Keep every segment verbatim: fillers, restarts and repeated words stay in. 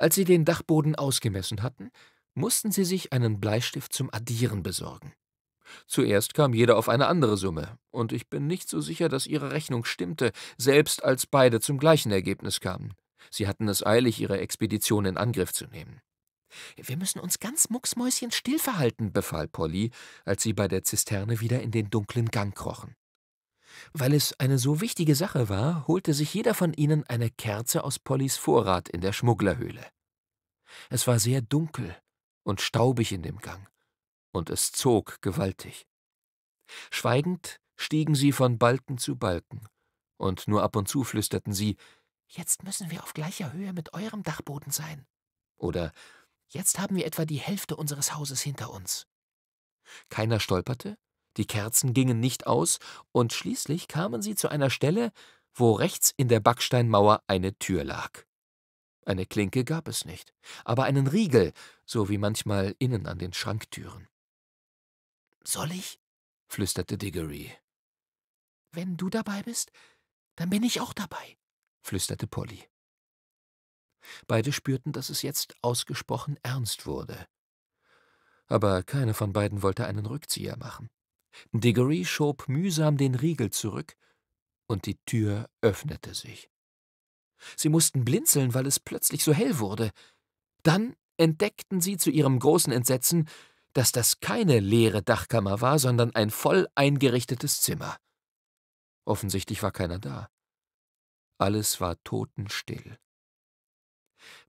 Als sie den Dachboden ausgemessen hatten, mussten sie sich einen Bleistift zum Addieren besorgen. Zuerst kam jeder auf eine andere Summe, und ich bin nicht so sicher, dass ihre Rechnung stimmte, selbst als beide zum gleichen Ergebnis kamen. Sie hatten es eilig, ihre Expedition in Angriff zu nehmen. »Wir müssen uns ganz mucksmäuschenstill verhalten«, befahl Polly, als sie bei der Zisterne wieder in den dunklen Gang krochen. Weil es eine so wichtige Sache war, holte sich jeder von ihnen eine Kerze aus Pollys Vorrat in der Schmugglerhöhle. Es war sehr dunkel und staubig in dem Gang, und es zog gewaltig. Schweigend stiegen sie von Balken zu Balken, und nur ab und zu flüsterten sie, »Jetzt müssen wir auf gleicher Höhe mit eurem Dachboden sein«, oder »Jetzt haben wir etwa die Hälfte unseres Hauses hinter uns.« Keiner stolperte, die Kerzen gingen nicht aus, und schließlich kamen sie zu einer Stelle, wo rechts in der Backsteinmauer eine Tür lag. Eine Klinke gab es nicht, aber einen Riegel, so wie manchmal innen an den Schranktüren. »Soll ich?« flüsterte Digory. »Wenn du dabei bist, dann bin ich auch dabei«, flüsterte Polly. Beide spürten, dass es jetzt ausgesprochen ernst wurde. Aber keiner von beiden wollte einen Rückzieher machen. Digory schob mühsam den Riegel zurück, und die Tür öffnete sich. Sie mussten blinzeln, weil es plötzlich so hell wurde. Dann entdeckten sie zu ihrem großen Entsetzen, dass das keine leere Dachkammer war, sondern ein voll eingerichtetes Zimmer. Offensichtlich war keiner da. Alles war totenstill.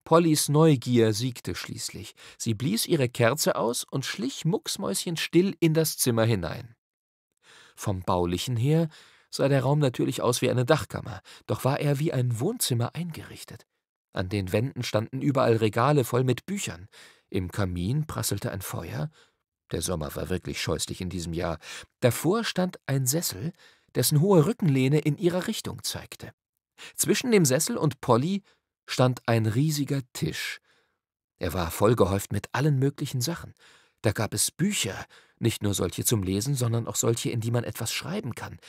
Pollys Neugier siegte schließlich. Sie blies ihre Kerze aus und schlich mucksmäuschenstill in das Zimmer hinein. Vom Baulichen her sah der Raum natürlich aus wie eine Dachkammer, doch war er wie ein Wohnzimmer eingerichtet. An den Wänden standen überall Regale voll mit Büchern. Im Kamin prasselte ein Feuer. Der Sommer war wirklich scheußlich in diesem Jahr. Davor stand ein Sessel, dessen hohe Rückenlehne in ihrer Richtung zeigte. Zwischen dem Sessel und Polly stand ein riesiger Tisch. Er war vollgehäuft mit allen möglichen Sachen. Da gab es Bücher, nicht nur solche zum Lesen, sondern auch solche, in die man etwas schreiben kann.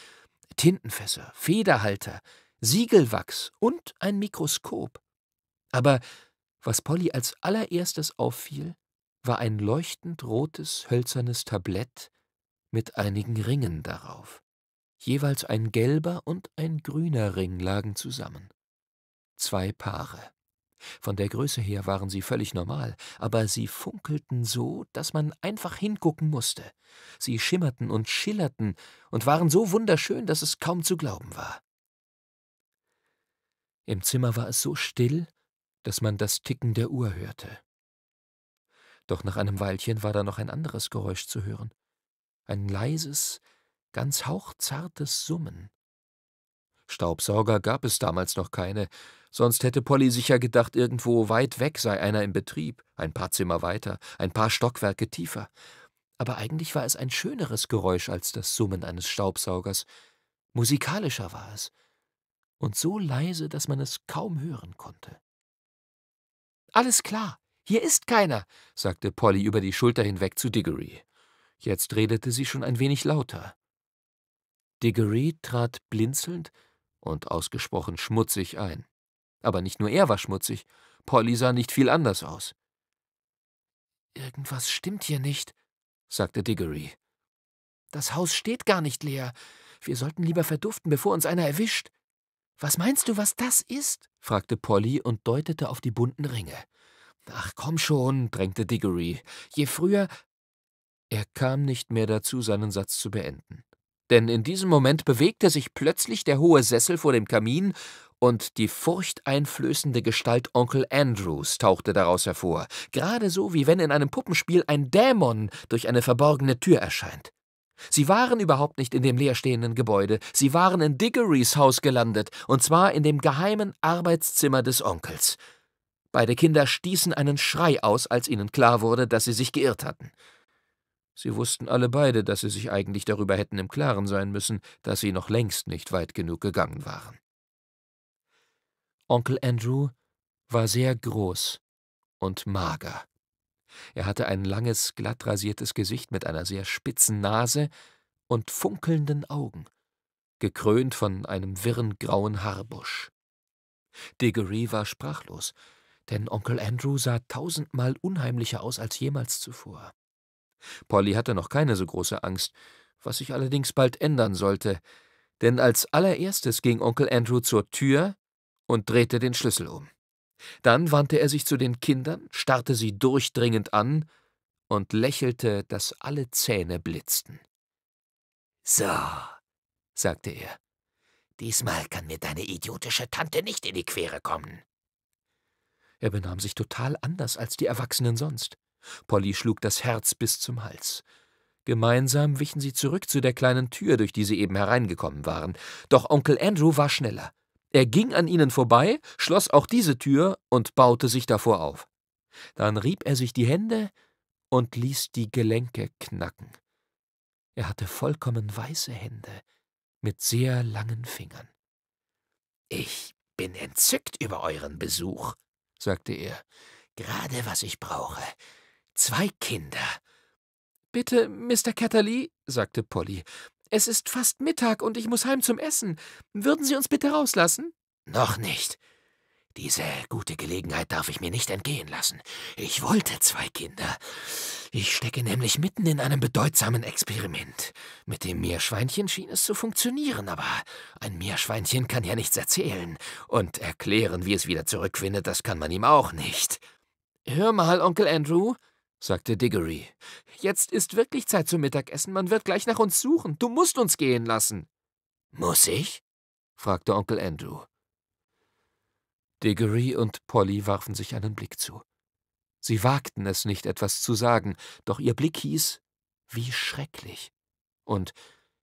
Tintenfässer, Federhalter, Siegelwachs und ein Mikroskop. Aber was Polly als allererstes auffiel, war ein leuchtend rotes, hölzernes Tablett mit einigen Ringen darauf. Jeweils ein gelber und ein grüner Ring lagen zusammen. Zwei Paare. Von der Größe her waren sie völlig normal, aber sie funkelten so, dass man einfach hingucken musste. Sie schimmerten und schillerten und waren so wunderschön, dass es kaum zu glauben war. Im Zimmer war es so still, dass man das Ticken der Uhr hörte. Doch nach einem Weilchen war da noch ein anderes Geräusch zu hören. Ein leises, ganz hauchzartes Summen. Staubsauger gab es damals noch keine, sonst hätte Polly sicher gedacht, irgendwo weit weg sei einer im Betrieb, ein paar Zimmer weiter, ein paar Stockwerke tiefer. Aber eigentlich war es ein schöneres Geräusch als das Summen eines Staubsaugers. Musikalischer war es und so leise, dass man es kaum hören konnte. »Alles klar, hier ist keiner«, sagte Polly über die Schulter hinweg zu Digory. Jetzt redete sie schon ein wenig lauter. Digory trat blinzelnd und ausgesprochen schmutzig ein. Aber nicht nur er war schmutzig, Polly sah nicht viel anders aus. »Irgendwas stimmt hier nicht«, sagte Digory. »Das Haus steht gar nicht leer. Wir sollten lieber verduften, bevor uns einer erwischt.« »Was meinst du, was das ist?« fragte Polly und deutete auf die bunten Ringe. »Ach, komm schon«, drängte Digory. »Je früher...« Er kam nicht mehr dazu, seinen Satz zu beenden. Denn in diesem Moment bewegte sich plötzlich der hohe Sessel vor dem Kamin, und die furchteinflößende Gestalt Onkel Andrews tauchte daraus hervor, gerade so, wie wenn in einem Puppenspiel ein Dämon durch eine verborgene Tür erscheint. Sie waren überhaupt nicht in dem leerstehenden Gebäude, sie waren in Digorys Haus gelandet, und zwar in dem geheimen Arbeitszimmer des Onkels. Beide Kinder stießen einen Schrei aus, als ihnen klar wurde, dass sie sich geirrt hatten. Sie wussten alle beide, dass sie sich eigentlich darüber hätten im Klaren sein müssen, dass sie noch längst nicht weit genug gegangen waren. Onkel Andrew war sehr groß und mager. Er hatte ein langes, glatt rasiertes Gesicht mit einer sehr spitzen Nase und funkelnden Augen, gekrönt von einem wirren grauen Haarbusch. Digory war sprachlos, denn Onkel Andrew sah tausendmal unheimlicher aus als jemals zuvor. Polly hatte noch keine so große Angst, was sich allerdings bald ändern sollte, denn als allererstes ging Onkel Andrew zur Tür und drehte den Schlüssel um. Dann wandte er sich zu den Kindern, starrte sie durchdringend an und lächelte, dass alle Zähne blitzten. »So«, sagte er, »diesmal kann mir deine idiotische Tante nicht in die Quere kommen.« Er benahm sich total anders als die Erwachsenen sonst. Polly schlug das Herz bis zum Hals. Gemeinsam wichen sie zurück zu der kleinen Tür, durch die sie eben hereingekommen waren. Doch Onkel Andrew war schneller. Er ging an ihnen vorbei, schloss auch diese Tür und baute sich davor auf. Dann rieb er sich die Hände und ließ die Gelenke knacken. Er hatte vollkommen weiße Hände mit sehr langen Fingern. »Ich bin entzückt über euren Besuch«, sagte er. »Gerade was ich brauche. Zwei Kinder.« »Bitte, Mister Catterley«, sagte Polly, »es ist fast Mittag und ich muss heim zum Essen. Würden Sie uns bitte rauslassen?« »Noch nicht. Diese gute Gelegenheit darf ich mir nicht entgehen lassen. Ich wollte zwei Kinder. Ich stecke nämlich mitten in einem bedeutsamen Experiment. Mit dem Meerschweinchen schien es zu funktionieren, aber ein Meerschweinchen kann ja nichts erzählen. Und erklären, wie es wieder zurückfindet, das kann man ihm auch nicht.« »Hör mal, Onkel Andrew«, sagte Digory, »jetzt ist wirklich Zeit zum Mittagessen. Man wird gleich nach uns suchen. Du musst uns gehen lassen.« »Muss ich?« fragte Onkel Andrew. Digory und Polly warfen sich einen Blick zu. Sie wagten es nicht, etwas zu sagen, doch ihr Blick hieß, »wie schrecklich«, und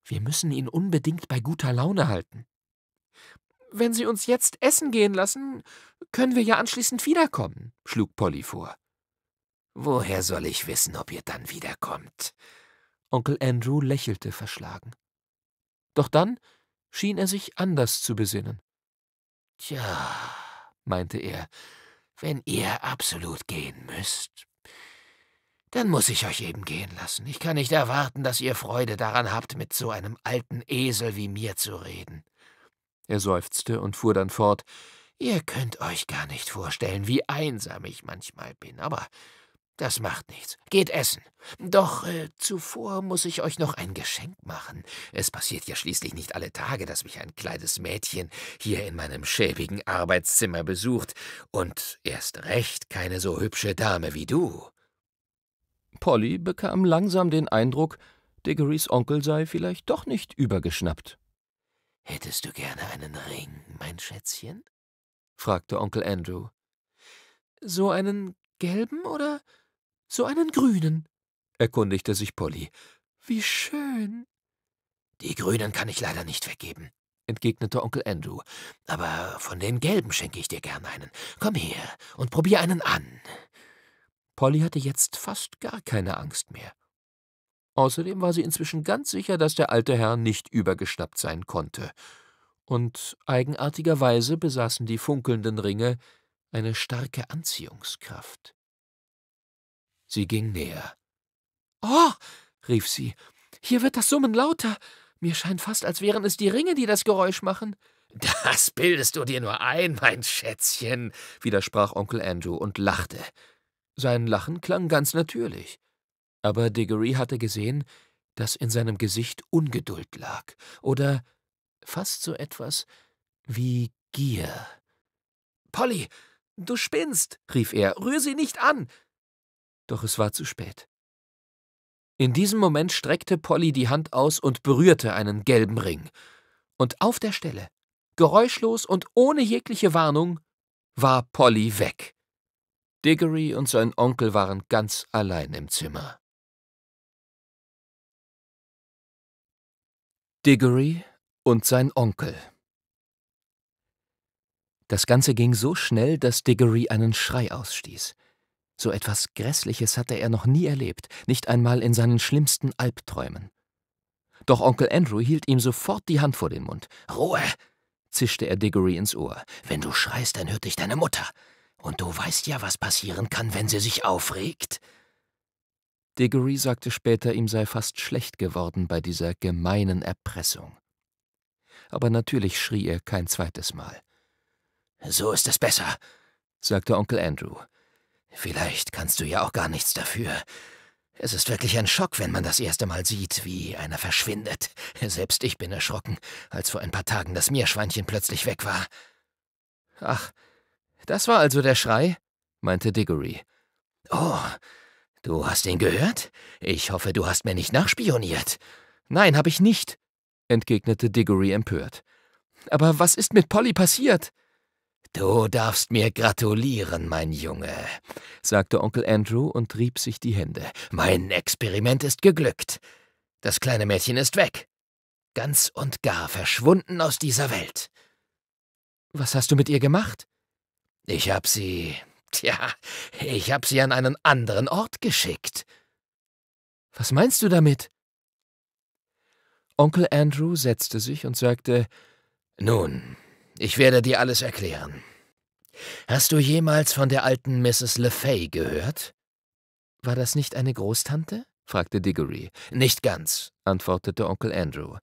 »wir müssen ihn unbedingt bei guter Laune halten.« »Wenn Sie uns jetzt essen gehen lassen, können wir ja anschließend wiederkommen«, schlug Polly vor. »Woher soll ich wissen, ob ihr dann wiederkommt?« Onkel Andrew lächelte verschlagen. Doch dann schien er sich anders zu besinnen. »Tja«, meinte er, »wenn ihr absolut gehen müsst, dann muss ich euch eben gehen lassen. Ich kann nicht erwarten, dass ihr Freude daran habt, mit so einem alten Esel wie mir zu reden.« Er seufzte und fuhr dann fort. »Ihr könnt euch gar nicht vorstellen, wie einsam ich manchmal bin, aber das macht nichts. Geht essen. Doch äh, zuvor muss ich euch noch ein Geschenk machen. Es passiert ja schließlich nicht alle Tage, dass mich ein kleines Mädchen hier in meinem schäbigen Arbeitszimmer besucht und erst recht keine so hübsche Dame wie du.« Polly bekam langsam den Eindruck, Digorys Onkel sei vielleicht doch nicht übergeschnappt. »Hättest du gerne einen Ring, mein Schätzchen?« fragte Onkel Andrew. »So einen gelben oder so einen grünen?« erkundigte sich Polly. »Wie schön!« »Die grünen kann ich leider nicht weggeben«, entgegnete Onkel Andrew, »aber von den gelben schenke ich dir gern einen. Komm her und probier einen an.« Polly hatte jetzt fast gar keine Angst mehr. Außerdem war sie inzwischen ganz sicher, dass der alte Herr nicht übergeschnappt sein konnte. Und eigenartigerweise besaßen die funkelnden Ringe eine starke Anziehungskraft. Sie ging näher. »Oh«, rief sie, »hier wird das Summen lauter. Mir scheint fast, als wären es die Ringe, die das Geräusch machen.« »Das bildest du dir nur ein, mein Schätzchen«, widersprach Onkel Andrew und lachte. Sein Lachen klang ganz natürlich. Aber Digory hatte gesehen, dass in seinem Gesicht Ungeduld lag oder fast so etwas wie Gier. »Polly, du spinnst«, rief er, »rühr sie nicht an!« Doch es war zu spät. In diesem Moment streckte Polly die Hand aus und berührte einen gelben Ring. Und auf der Stelle, geräuschlos und ohne jegliche Warnung, war Polly weg. Digory und sein Onkel waren ganz allein im Zimmer. Digory und sein Onkel. Das Ganze ging so schnell, dass Digory einen Schrei ausstieß. So etwas Grässliches hatte er noch nie erlebt, nicht einmal in seinen schlimmsten Albträumen. Doch Onkel Andrew hielt ihm sofort die Hand vor den Mund. »Ruhe«, zischte er Digory ins Ohr, »wenn du schreist, dann hört dich deine Mutter. Und du weißt ja, was passieren kann, wenn sie sich aufregt.« Digory sagte später, ihm sei fast schlecht geworden bei dieser gemeinen Erpressung. Aber natürlich schrie er kein zweites Mal. »So ist es besser«, sagte Onkel Andrew. Vielleicht kannst du ja auch gar nichts dafür. Es ist wirklich ein Schock, wenn man das erste Mal sieht, wie einer verschwindet. Selbst ich bin erschrocken, als vor ein paar Tagen das Meerschweinchen plötzlich weg war. Ach, das war also der Schrei, meinte Digory. Oh, du hast ihn gehört? Ich hoffe, du hast mir nicht nachspioniert. Nein, habe ich nicht, entgegnete Digory empört. Aber was ist mit Polly passiert? Du darfst mir gratulieren, mein Junge, sagte Onkel Andrew und rieb sich die Hände. Mein Experiment ist geglückt. Das kleine Mädchen ist weg. Ganz und gar verschwunden aus dieser Welt. Was hast du mit ihr gemacht? Ich hab sie... Tja, ich hab sie an einen anderen Ort geschickt. Was meinst du damit? Onkel Andrew setzte sich und sagte, »Nun, ich werde dir alles erklären. Hast du jemals von der alten Misses Lefay gehört?« »War das nicht eine Großtante?« fragte Digory. »Nicht ganz«, antwortete Onkel Andrew.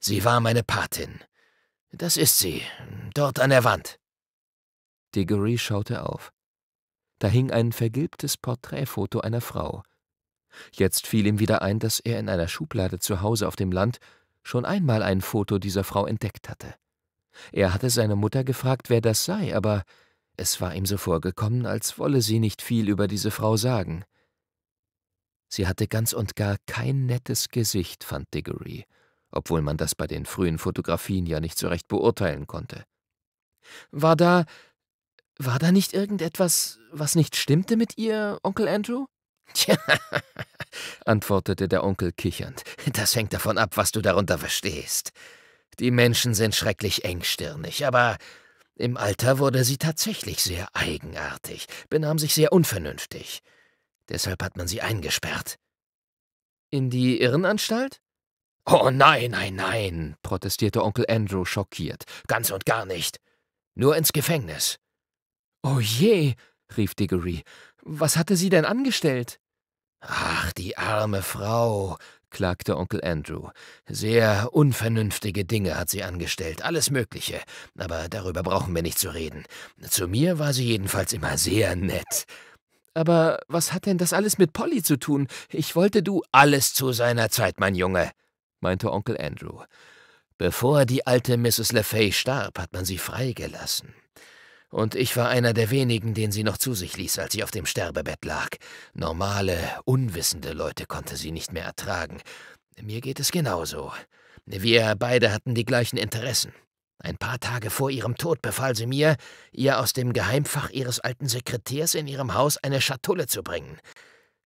»Sie war meine Patin. Das ist sie, dort an der Wand.« Digory schaute auf. Da hing ein vergilbtes Porträtfoto einer Frau. Jetzt fiel ihm wieder ein, dass er in einer Schublade zu Hause auf dem Land schon einmal ein Foto dieser Frau entdeckt hatte. Er hatte seine Mutter gefragt, wer das sei, aber es war ihm so vorgekommen, als wolle sie nicht viel über diese Frau sagen. Sie hatte ganz und gar kein nettes Gesicht, fand Digory, obwohl man das bei den frühen Fotografien ja nicht so recht beurteilen konnte. War da... war da nicht irgendetwas, was nicht stimmte mit ihr, Onkel Andrew? Tja, antwortete der Onkel kichernd, das hängt davon ab, was du darunter verstehst. Die Menschen sind schrecklich engstirnig, aber im Alter wurde sie tatsächlich sehr eigenartig, benahm sich sehr unvernünftig. Deshalb hat man sie eingesperrt. In die Irrenanstalt? Oh nein, nein, nein, protestierte Onkel Andrew schockiert. Ganz und gar nicht. Nur ins Gefängnis. Oh je, rief Digory. Was hatte sie denn angestellt? Ach, die arme Frau, klagte Onkel Andrew. Sehr unvernünftige Dinge hat sie angestellt, alles Mögliche. Aber darüber brauchen wir nicht zu reden. Zu mir war sie jedenfalls immer sehr nett. Aber was hat denn das alles mit Polly zu tun? Ich wollte du alles zu seiner Zeit, mein Junge, meinte Onkel Andrew. Bevor die alte Misses Lefay starb, hat man sie freigelassen. Und ich war einer der wenigen, den sie noch zu sich ließ, als sie auf dem Sterbebett lag. Normale, unwissende Leute konnte sie nicht mehr ertragen. Mir geht es genauso. Wir beide hatten die gleichen Interessen. Ein paar Tage vor ihrem Tod befahl sie mir, ihr aus dem Geheimfach ihres alten Sekretärs in ihrem Haus eine Schatulle zu bringen.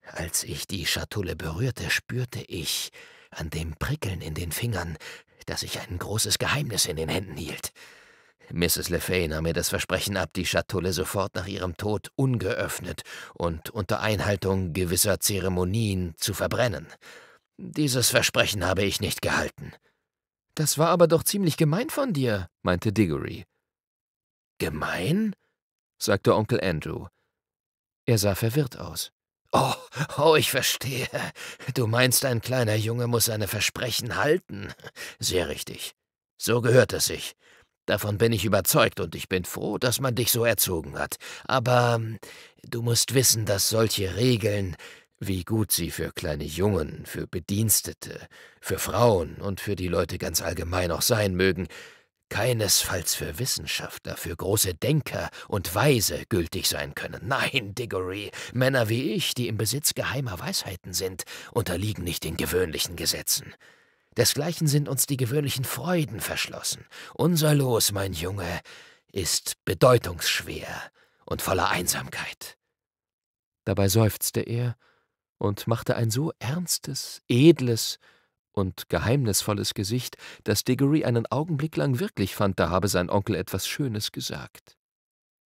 Als ich die Schatulle berührte, spürte ich an dem Prickeln in den Fingern, dass ich ein großes Geheimnis in den Händen hielt. Misses Lefay nahm mir das Versprechen ab, die Schatulle sofort nach ihrem Tod ungeöffnet und unter Einhaltung gewisser Zeremonien zu verbrennen. Dieses Versprechen habe ich nicht gehalten. Das war aber doch ziemlich gemein von dir, meinte Digory. Gemein? Sagte Onkel Andrew. Er sah verwirrt aus. Oh, oh, ich verstehe. Du meinst, ein kleiner Junge muss seine Versprechen halten. Sehr richtig. So gehört es sich. Davon bin ich überzeugt und ich bin froh, dass man dich so erzogen hat. Aber du musst wissen, dass solche Regeln, wie gut sie für kleine Jungen, für Bedienstete, für Frauen und für die Leute ganz allgemein auch sein mögen, keinesfalls für Wissenschaftler, für große Denker und Weise gültig sein können. Nein, Digory, Männer wie ich, die im Besitz geheimer Weisheiten sind, unterliegen nicht den gewöhnlichen Gesetzen. Desgleichen sind uns die gewöhnlichen Freuden verschlossen. Unser Los, mein Junge, ist bedeutungsschwer und voller Einsamkeit. Dabei seufzte er und machte ein so ernstes, edles und geheimnisvolles Gesicht, dass Digory einen Augenblick lang wirklich fand, da habe sein Onkel etwas Schönes gesagt.